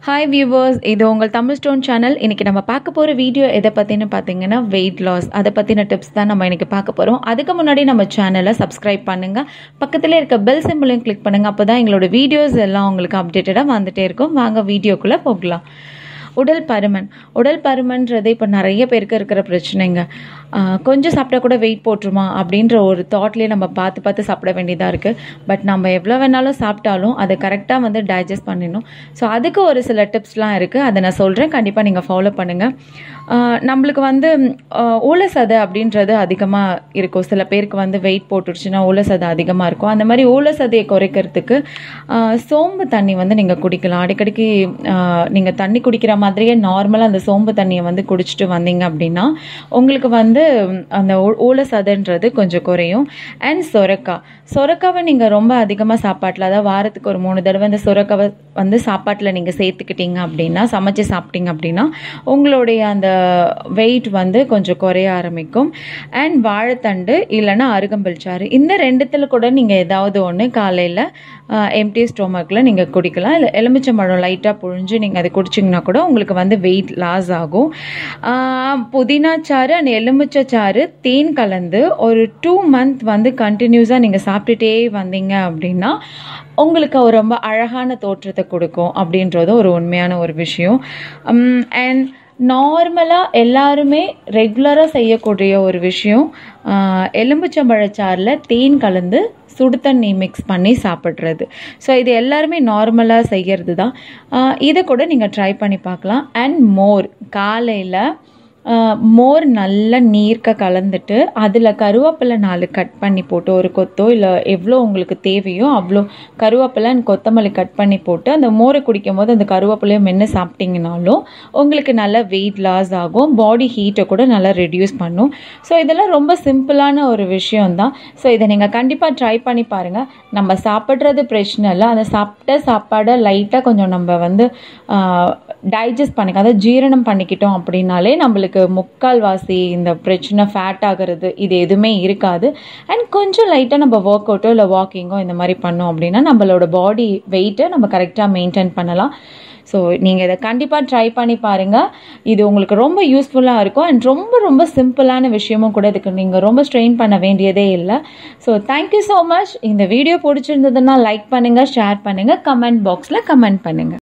Hi viewers, this is the Tamil Stone channel. We will see a video about weight loss. That's the tips that we will see. That's why we channel subscribe to our channel. Click the bell symbol and click on the videos. Video. உடல் பருமன் இப்போ நிறைய பேருக்கு இருக்கிற பிரச்சனைங்க. கொஞ்சம் சாப்பிட்டா கூட weight போட்டுருமா அப்படின்ற ஒரு தாட்லயே நம்ம பார்த்து சாப்பிட வேண்டியதா இருக்கு. பட் நம்ம எவ்வளவு வேணாலும் சாப்பிட்டாலும் அதை கரெக்ட்டா டைஜஸ்ட் பண்ணனும். சோ அதுக்கு ஒரு சில டிப்ஸ்லாம் இருக்கு. அத நான் சொல்றேன். கண்டிப்பா நீங்க ஃபாலோ பண்ணுங்க. நமக்கு ஓலசதை அப்படின்றது அதிகமா இருக்கும். சில பேருக்கு weight போட்டுருச்சுனா ஓலசதை அதிகமா இருக்கும். அந்த மாதிரி ஓலசதையை குறைக்கிறதுக்கு சோம்பு தண்ணி நீங்க குடிக்கலாம். அடிக்கடிக்கு நீங்க தண்ணி குடிக்கிற மாதிரியே நார்மலா அந்த சோம்பு தண்ணியை குடிச்சிட்டு வந்தீங்க அப்படினா உங்களுக்கு அந்த ஓலசதைன்றது கொஞ்சம் குறையும். and சொரக்காவை நீங்க ரொம்ப அதிகமா சாப்பாட்ல அத வாரத்துக்கு ஒரு 3 தடவை அந்த சொரக்காவை சாப்பாட்ல நீங்க சேர்த்துக்கிட்டீங்க அப்படினா சமைச்சு சாப்பிட்டீங்க அப்படினா உங்களுடைய அந்த weight கொஞ்சம் குறைய ஆரம்பிக்கும். and வாழைத்தண்டு இல்லனா அருகம்புல் சாறு இந்த ரெண்டுத்துல கூட நீங்க ஏதாவது ஒண்ணு காலையில empty stomachல நீங்க குடிக்கலாம். எலுமிச்சம்பழம் லைட்டா புழிஞ்சு நீங்க அதை குடிச்சீங்கனா கூட உங்களுக்கு weight loss ஆகும். புதினா சாறு and எலுமிச்சை சாறு தேன் கலந்து ஒரு 2 month கண்டினியூஸா நீங்க சாப்பிட்டுட்டே வந்தீங்க அப்படினா உங்களுக்கு ரொம்ப அழகான தோற்றத்தை கொடுக்கும் அப்படின்றது ஒரு உண்மையான ஒரு விஷயம். and நார்மலா எல்லாருமே ரெகுலரா செய்யக்கூடிய ஒரு விஷயம் எலுமிச்சம்பழ சாறுல தேன் கலந்து சுடு தண்ணி mix பண்ணி சாப்பிடுறது. சோ இது எல்லாரும் நார்மலா செய்யிறதுதான். இத கூட நீங்க ட்ரை பண்ணி பார்க்கலாம். and மோர் காலையில மோர் நல்ல நீர்க்க கலந்துட்டு அதுல கருவேப்பிலை 4 கட் பண்ணி போட்டு ஒரு கொத்தோ இல்ல எவ்ளோ உங்களுக்கு தேவையோ அவ்ளோ கருவேப்பிலை and கொத்தமல்லி கட் பண்ணி போட்டு அந்த மோரை குடிக்கும்போது அந்த கருவேப்பிலையை மென்னு சாப்பிட்டீங்கனாலும் உங்களுக்கு நல்ல weight loss ஆகும். பாடி ஹீட்ட கூட நல்லா ரெடியூஸ் பண்ணும். சோ இதெல்லாம் ரொம்ப சிம்பிளான ஒரு விஷயம் தான். சோ இத நீங்க கண்டிப்பா ட்ரை பண்ணி பாருங்க. நம்ம சாப்பிடுறது பிரச்சனை இல்ல. அத சாப்பாட லைட்டா கொஞ்சம் நம்ம டைஜஸ்ட் பண்ணிக்க அத ஜீரணம் பண்ணிக்கிட்டோம் அப்படினாலே நம்ம முக்கால்வாசி இந்த பிரச்சனை ஃபேட் ஆகிறது இது எதுமே இருக்காது. and கொஞ்சம் லைட்டா நம்ம வொர்க் அவுட்டோ இல்ல வாக்கிங்கோ இந்த மாதிரி பண்ணோம் அப்படினா நம்மளோட பாடி வெயிட்ட நம்ம கரெக்ட்டா மெயின்टेन பண்ணலாம். சோ நீங்க இத கண்டிப்பா ட்ரை பண்ணி பாருங்க. இது உங்களுக்கு ரொம்ப யூஸ்புல்லா இருக்கும். and ரொம்ப சிம்பிளான விஷயமும் கூட. இதுக்கு நீங்க ரொம்ப ஸ்ட்ரெயின் பண்ண வேண்டியதே இல்ல. So thank you so much. இந்த வீடியோ பிடிச்சிருந்ததனா லைக் பண்ணுங்க, ஷேர் பண்ணுங்க, கமெண்ட் பாக்ஸ்ல கமெண்ட் பண்ணுங்க.